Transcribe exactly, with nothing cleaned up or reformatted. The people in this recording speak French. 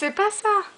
C'est pas ça.